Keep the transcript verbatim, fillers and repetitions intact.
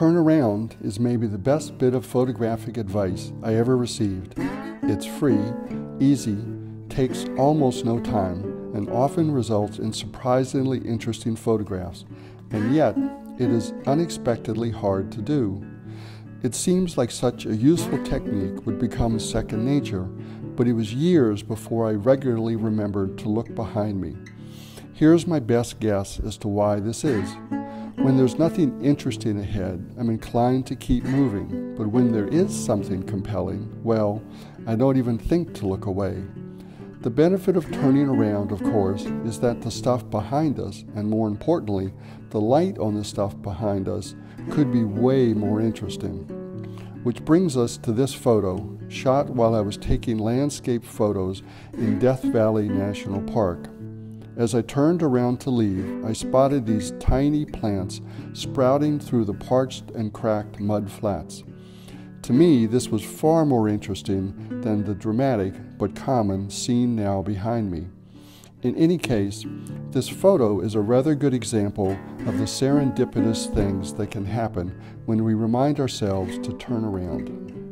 turn around is maybe the best bit of photographic advice I ever received. It's free, easy, takes almost no time, and often results in surprisingly interesting photographs, and yet it is unexpectedly hard to do. It seems like such a useful technique would become second nature, but it was years before I regularly remembered to look behind me. Here's my best guess as to why this is. When there's nothing interesting ahead, I'm inclined to keep moving, but when there is something compelling, well, I don't even think to look away. The benefit of turning around, of course, is that the stuff behind us, and more importantly, the light on the stuff behind us, could be way more interesting. Which brings us to this photo, shot while I was taking landscape photos in Death Valley National Park. As I turned around to leave, I spotted these tiny plants sprouting through the parched and cracked mud flats. To me, this was far more interesting than the dramatic but common scene now behind me. In any case, this photo is a rather good example of the serendipitous things that can happen when we remind ourselves to turn around.